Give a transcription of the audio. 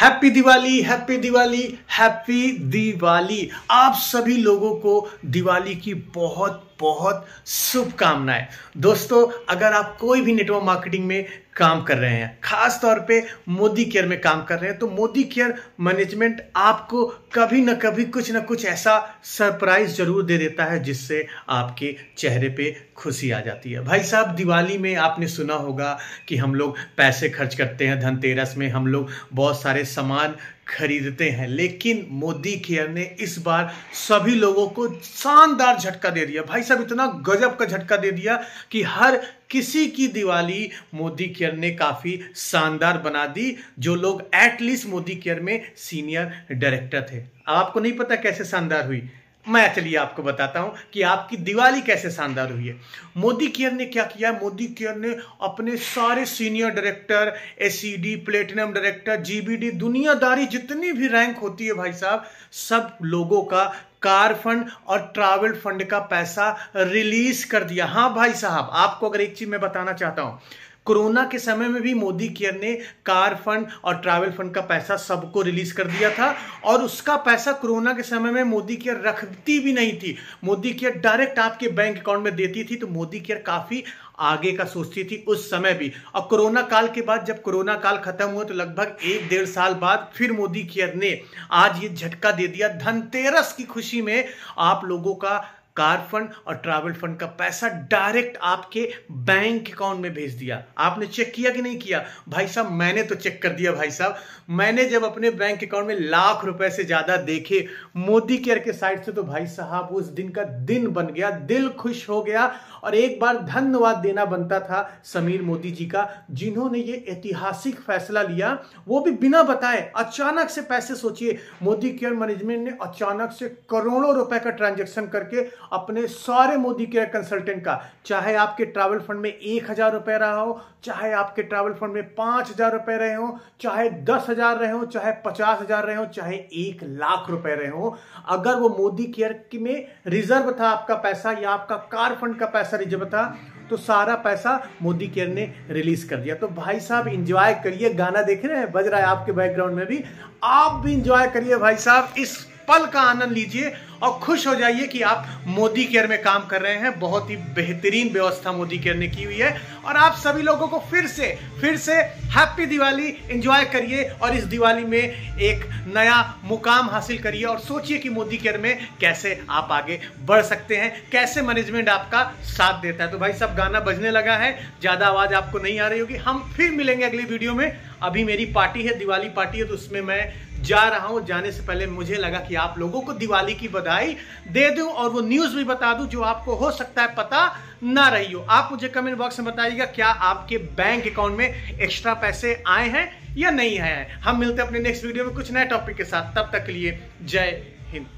Happy Diwali, happy Diwali, happy Diwali. आप सभी लोगों को दिवाली की बहुत बहुत शुभकामनाएं। दोस्तों, अगर आप कोई भी नेटवर्क मार्केटिंग में काम कर रहे हैं, खास तौर पे मोदी केयर में काम कर रहे हैं, तो मोदी केयर मैनेजमेंट आपको कभी ना कभी कुछ ना कुछ ऐसा सरप्राइज जरूर दे देता है जिससे आपके चेहरे पे खुशी आ जाती है। भाई साहब, दिवाली में आपने सुना होगा कि हम लोग पैसे खर्च करते हैं, धनतेरस में हम लोग बहुत सारे सामान खरीदते हैं, लेकिन मोदी केयर ने इस बार सभी लोगों को शानदार झटका दे दिया। भाई साहब, इतना गजब का झटका दे दिया कि हर किसी की दिवाली मोदी केयर ने काफ़ी शानदार बना दी। जो लोग एटलीस्ट मोदी केयर में सीनियर डायरेक्टर थे, आपको नहीं पता कैसे शानदार हुई, मैं चलिए आपको बताता हूं कि आपकी दिवाली कैसे शानदार हुई है। मोदी केयर ने क्या किया, मोदी केयर ने अपने सारे senior director, SED, platinum director, GBD, दुनियादारी जितनी भी रैंक होती है भाई साहब, सब लोगों का कार फंड और ट्रैवल फंड का पैसा रिलीज कर दिया। हाँ भाई साहब, आपको अगर एक चीज मैं बताना चाहता हूं, कोरोना के समय में भी मोदी केयर ने कार फंड और ट्रैवल फंड का पैसा सबको रिलीज कर दिया था, और उसका पैसा कोरोना के समय में मोदी केयर रखती भी नहीं थी। मोदी केयर डायरेक्ट आपके बैंक अकाउंट में देती थी, तो मोदी केयर काफी आगे का सोचती थी उस समय भी। और कोरोना काल के बाद, जब कोरोना काल खत्म हुआ, तो लगभग 1-1.5 साल बाद फिर मोदी केयर ने आज ये झटका दे दिया। धनतेरस की खुशी में आप लोगों का कार फंड और ट्रैवल फंड का पैसा डायरेक्ट आपके बैंक अकाउंट में भेज दिया। आपने चेक किया कि नहीं किया? भाई साहब, मैंने तो चेक कर दिया। भाई साहब, मैंने जब अपने बैंक अकाउंट में ₹1,00,000 से ज्यादा देखे मोदी केयर के साइड से, तो भाई साहब उस दिन का दिन बन गया, दिल खुश हो गया। और एक बार धन्यवाद देना बनता था समीर मोदी जी का, जिन्होंने ये ऐतिहासिक फैसला लिया, वो भी बिना बताए, अचानक से। पैसे सोचिए, मोदी केयर मैनेजमेंट ने अचानक से करोड़ों रुपए का ट्रांजेक्शन करके अपने सारे मोदी केयर कंसल्टेंट का, चाहे आपके ट्रैवल फंड में 1,000 रुपए रहा हो, चाहे आपके ट्रैवल फंड में 5,000 रुपए रहे हो, चाहे 10,000 रहे हो, चाहे 50,000 रहे हो, चाहे 1,00,000 रुपए रहे हो, अगर वो मोदी केयर में रिजर्व था आपका पैसा या आपका कार फंड का पैसा रिजर्व था, तो सारा पैसा मोदी केयर ने रिलीज कर दिया। तो भाई साहब, इंजॉय करिए। गाना देख रहे हैं, बज रहा है आपके बैकग्राउंड में भी, आप भी इंजॉय करिए भाई साहब, इस पल का आनंद लीजिए और खुश हो जाइए कि आप मोदी केयर में काम कर रहे हैं। बहुत ही बेहतरीन व्यवस्था मोदी केयर ने की हुई है। और आप सभी लोगों को फिर से हैप्पी दिवाली। एंजॉय करिए और इस दिवाली में एक नया मुकाम हासिल करिए, और सोचिए कि मोदी केयर में कैसे आप आगे बढ़ सकते हैं, कैसे मैनेजमेंट आपका साथ देता है। तो भाई साहब, गाना बजने लगा है, ज़्यादा आवाज़ आपको नहीं आ रही होगी। हम फिर मिलेंगे अगली वीडियो में। अभी मेरी पार्टी है, दिवाली पार्टी है, तो उसमें मैं जा रहा हूं। जाने से पहले मुझे लगा कि आप लोगों को दिवाली की बधाई दे दूं और वो न्यूज़ भी बता दूं जो आपको हो सकता है पता ना रही हो। आप मुझे कमेंट बॉक्स में बताइएगा क्या आपके बैंक अकाउंट में एक्स्ट्रा पैसे आए हैं या नहीं आए हैं। हम मिलते हैं अपने नेक्स्ट वीडियो में कुछ नए टॉपिक के साथ। तब तक के लिए जय हिंद।